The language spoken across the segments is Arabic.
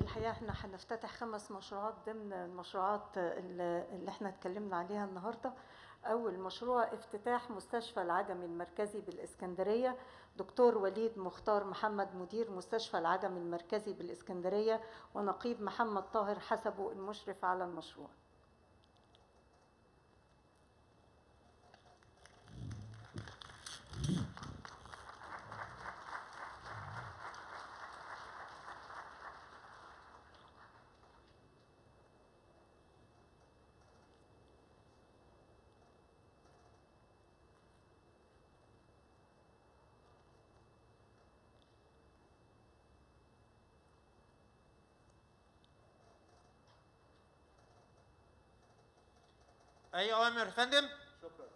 الحقيقة احنا هنفتتح 5 مشروعات ضمن المشروعات اللي احنا اتكلمنا عليها النهاردة. أول مشروع افتتاح مستشفى العجمي المركزي بالإسكندرية. دكتور وليد مختار محمد مدير مستشفى العجمي المركزي بالإسكندرية ونقيب محمد طاهر حسبو المشرف على المشروع. أي أوامر يا فندم؟ شكرا.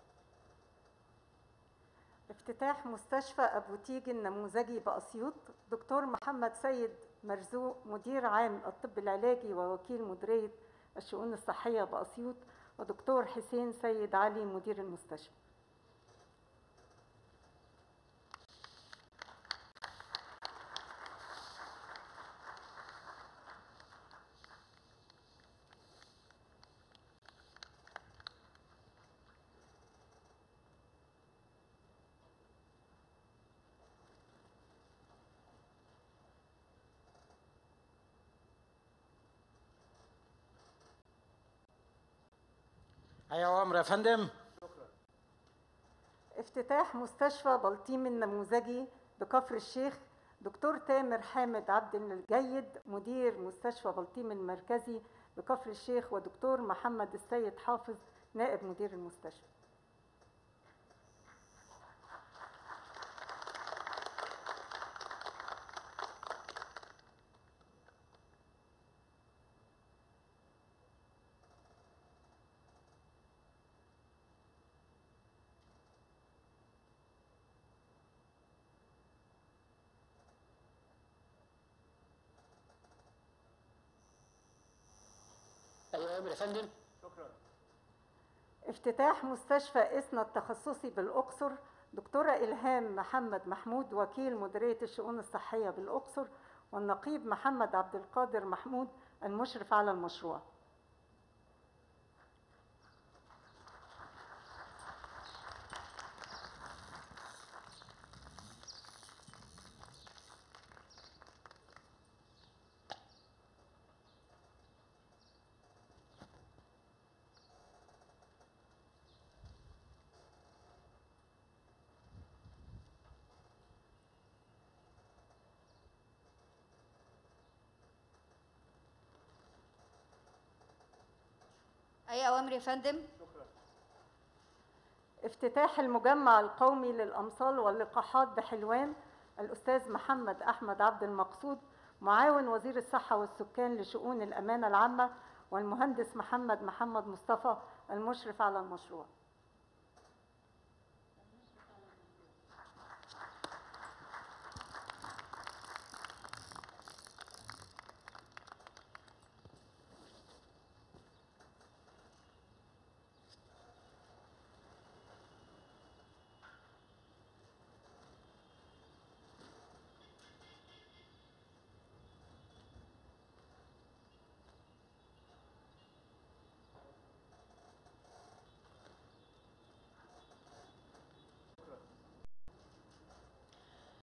افتتاح مستشفى أبو تيج النموذجي بأسيوط. دكتور محمد سيد مرزوق مدير عام الطب العلاجي ووكيل مديرية الشؤون الصحية بأسيوط، ودكتور حسين سيد علي مدير المستشفى. أي أوامر يا فندم؟ شكرا. افتتاح مستشفى بلطيم النموذجي بكفر الشيخ. دكتور تامر حامد عبد الجيد مدير مستشفى بلطيم المركزي بكفر الشيخ، ودكتور محمد السيد حافظ نائب مدير المستشفى. شكرا. افتتاح مستشفى إسنا التخصصي بالأقصر. دكتورة إلهام محمد محمود وكيل مديرية الشؤون الصحية بالأقصر، والنقيب محمد عبد القادر محمود المشرف على المشروع. أي أوامر يا فندم؟ شكرا. افتتاح المجمع القومي للأمصال واللقاحات بحلوان. الأستاذ محمد أحمد عبد المقصود معاون وزير الصحة والسكان لشؤون الأمانة العامة، والمهندس محمد مصطفى المشرف على المشروع.